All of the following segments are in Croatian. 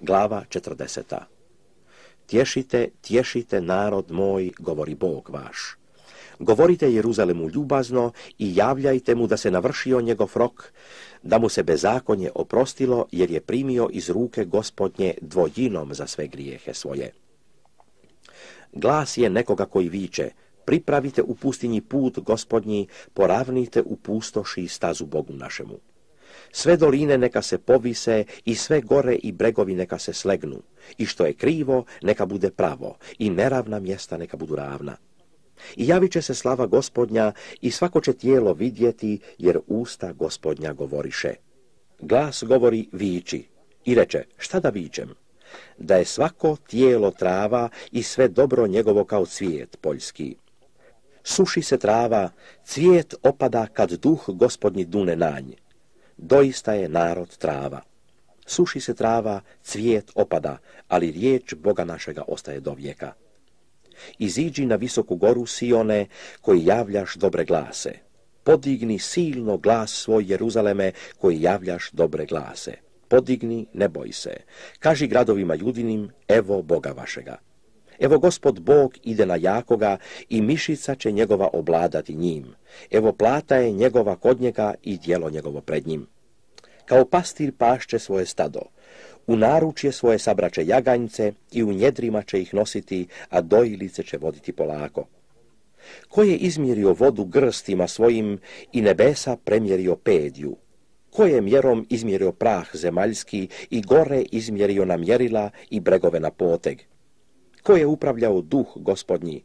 Glava 40. Tješite, tješite narod moj, govori Bog vaš. Govorite Jeruzalemu ljubazno i javljajte mu da se navršio njegov rok, da mu se bezakonje oprostilo, jer je primio iz ruke Gospodnje dvojinom za sve grijehe svoje. Glas je nekoga koji viče: pripravite u pustinji put Gospodnji, poravnite u pustoši stazu Bogu našemu. Sve doline neka se povise i sve gore i bregovi neka se slegnu, i što je krivo neka bude pravo, i neravna mjesta neka budu ravna. I javit će se slava Gospodnja i svako će tijelo vidjeti, jer usta Gospodnja govoriše. Glas govori: viči. I reče: šta da vičem? Da je svako tijelo trava i sve dobro njegovo kao cvijet poljski. Suši se trava, cvijet opada kad duh Gospodnji dune na nj. Doista je narod trava. Suši se trava, cvijet opada, ali riječ Boga našega ostaje do vijeka. Iziđi na visoku goru Sione, koji javljaš dobre glase. Podigni silno glas svoj, Jeruzaleme, koji javljaš dobre glase. Podigni, ne boj se. Kaži gradovima judinim: evo Boga vašega. Evo Gospod Bog ide na jakoga i mišica će njegova obladati njim. Evo plata je njegova kod njega i djelo njegovo pred njim. Kao pastir pašće svoje stado. U naručje svoje sabraće jaganjce i u njedrima će ih nositi, a dojilice će voditi polako. Ko je izmjerio vodu grstima svojim i nebesa premjerio pedju? Ko je mjerom izmjerio prah zemaljski i gore izmjerio na mjerila i bregove na poteg? Ko je upravljao duh Gospodnji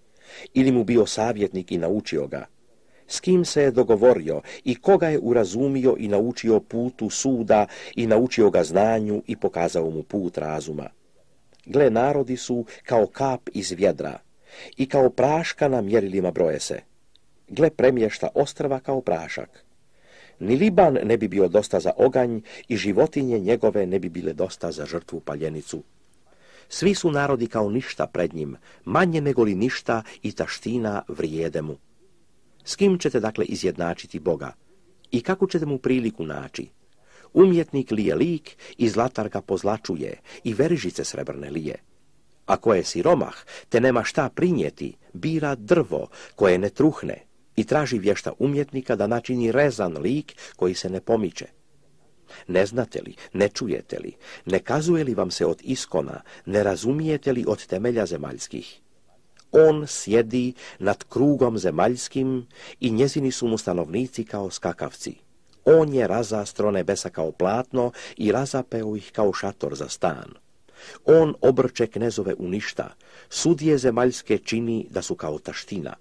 ili mu bio savjetnik i naučio ga? S kim se je dogovorio i koga je urazumio i naučio putu suda i naučio ga znanju i pokazao mu put razuma? Gle, narodi su kao kap iz vjedra i kao praška na mjerilima broje se. Gle, premješta ostrva kao prašak. Ni Liban ne bi bio dosta za oganj i životinje njegove ne bi bile dosta za žrtvu paljenicu. Svi su narodi kao ništa pred njim, manje nego li ništa i taština vrijede mu. S kim ćete dakle izjednačiti Boga i kako ćete mu priliku naći? Umjetnik lije lik i zlatar ga pozlačuje i verižice srebrne lije. Ako je siromah te nema šta prinijeti, bira drvo koje ne truhne i traži vješta umjetnika da načini rezan lik koji se ne pomiče. Ne znate li, ne čujete li, ne kazuje li vam se od iskona, ne razumijete li od temelja zemaljskih? On sjedi nad krugom zemaljskim i njezini su mu stanovnici kao skakavci. On je razastro nebesa kao platno i razapeo ih kao šator za stan. On obrče knezove u ništa, sudije zemaljske čini da su kao taština.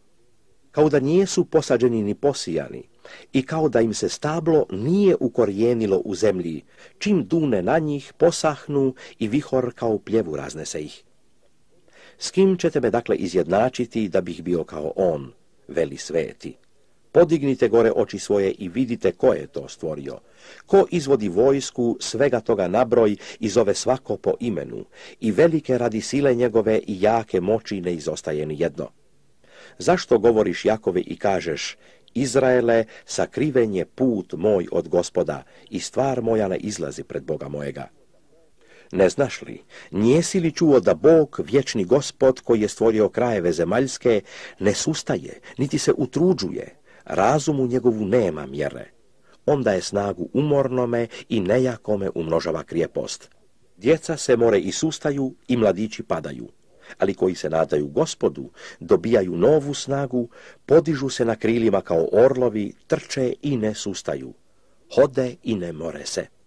Kao da nijesu posađeni ni posijani i kao da im se stablo nije ukorijenilo u zemlji, čim dune na njih posahnu i vihor kao pljevu raznese ih. S kim ćete me dakle izjednačiti da bih bio kao on, veli sveti? Podignite gore oči svoje i vidite ko je to stvorio. Ko izvodi vojsku, svega toga nabroj i zove svako po imenu. I velike radi sile njegove i jake moći ne izostaje ni jedno. Zašto govoriš, Jakove, i kažeš: Izraele, sakriven je put moj od Gospoda i stvar moja ne izlazi pred Boga mojega? Ne znaš li, nijesi li čuo da Bog, vječni Gospod, koji je stvorio krajeve zemaljske, ne sustaje, niti se utruđuje, razumu njegovu nema mjere. Onda je snagu umornome i nejakome umnožava krijepost. Djeca se more i sustaju i mladići padaju, ali koji se nadaju Gospodu dobijaju novu snagu, podižu se na krilima kao orlovi, trče i ne sustaju, hode i ne more se.